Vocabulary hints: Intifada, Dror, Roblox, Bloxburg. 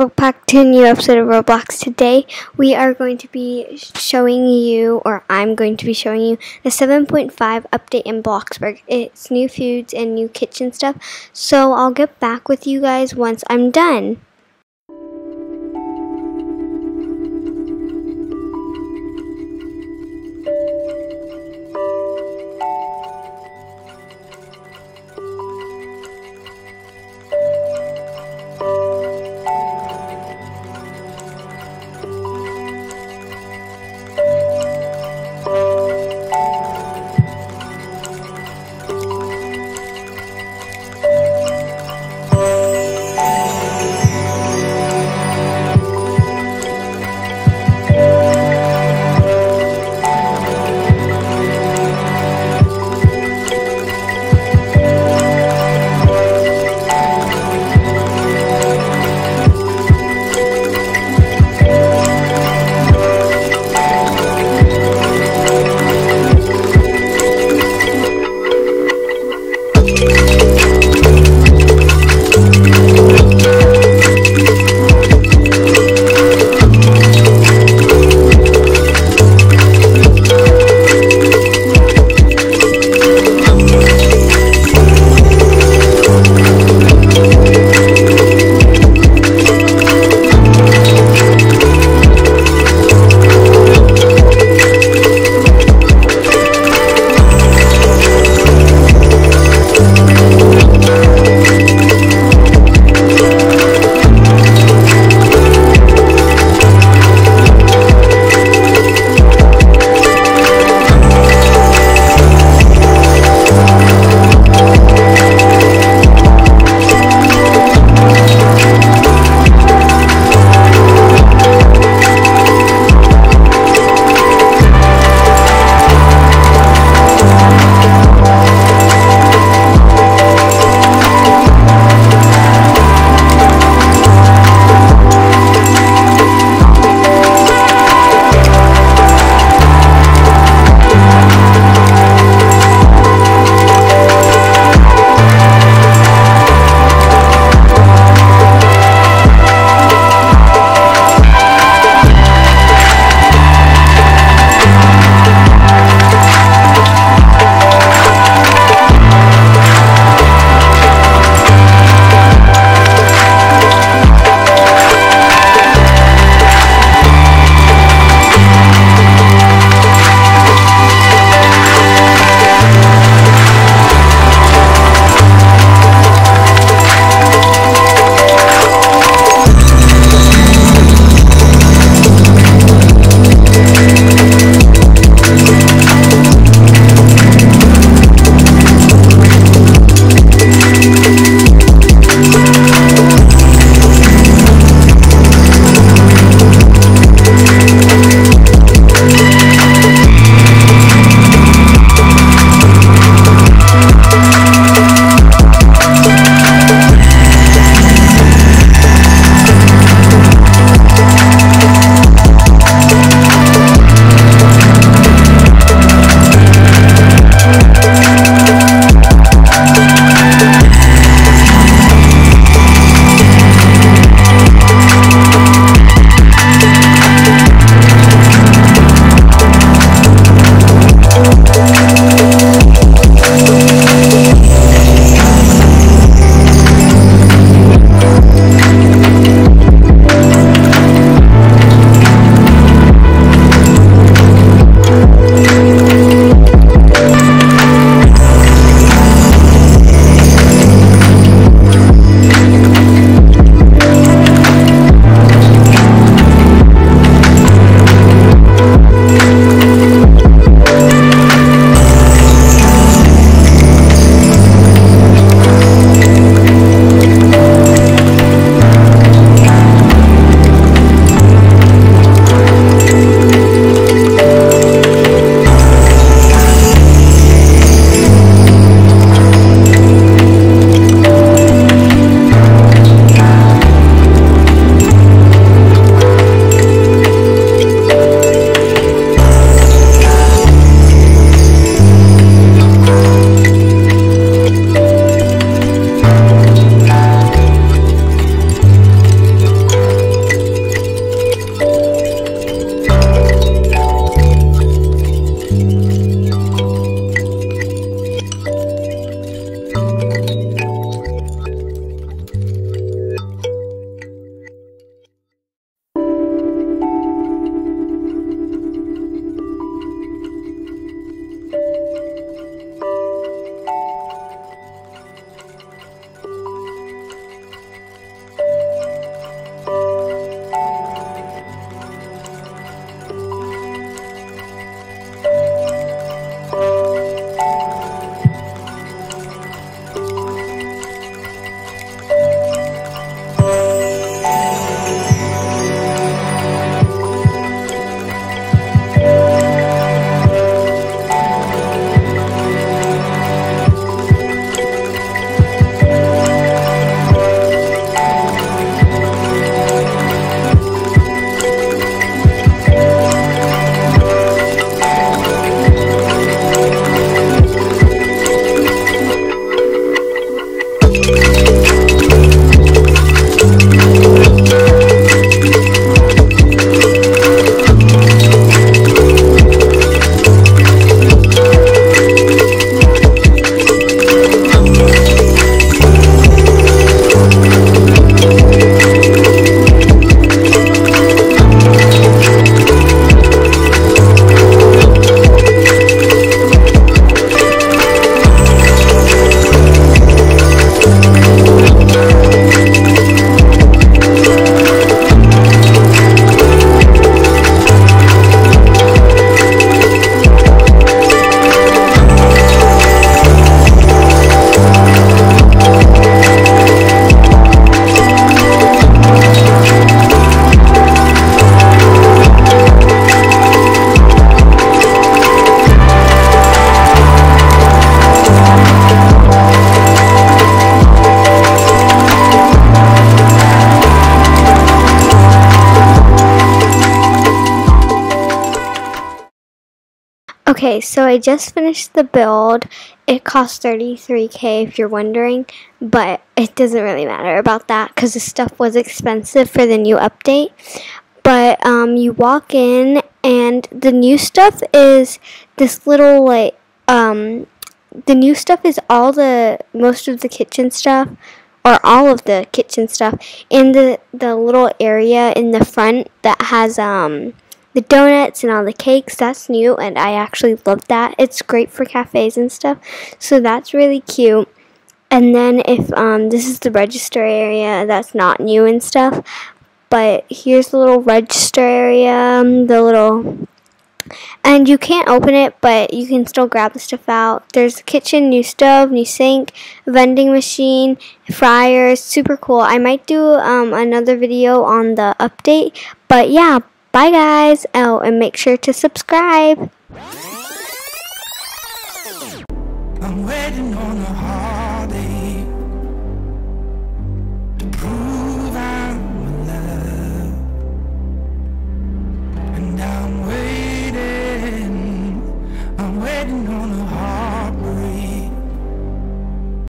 Welcome back to a new episode of Roblox. Today we are going to be showing you, or I'm going to be showing you, the 7.5 update in Bloxburg. It's new foods and new kitchen stuff, so I'll get back with you guys once I'm done. Okay, so I just finished the build. It cost 33K if you're wondering, but it doesn't really matter about that because the stuff was expensive for the new update. But you walk in and the new stuff is this little, like, the new stuff is all the, most of the kitchen stuff, or all of the kitchen stuff, in the little area in the front that has, the donuts and all the cakes. That's new, and I actually love that. It's great for cafes and stuff, so that's really cute. And then if, this is the register area, that's not new and stuff, but here's the little register area, and you can't open it, but you can still grab the stuff out. There's a kitchen, new stove, new sink, vending machine, fryers. Super cool. I might do another video on the update, but yeah, bye guys. Oh, and make sure to subscribe. I'm waiting on the heart.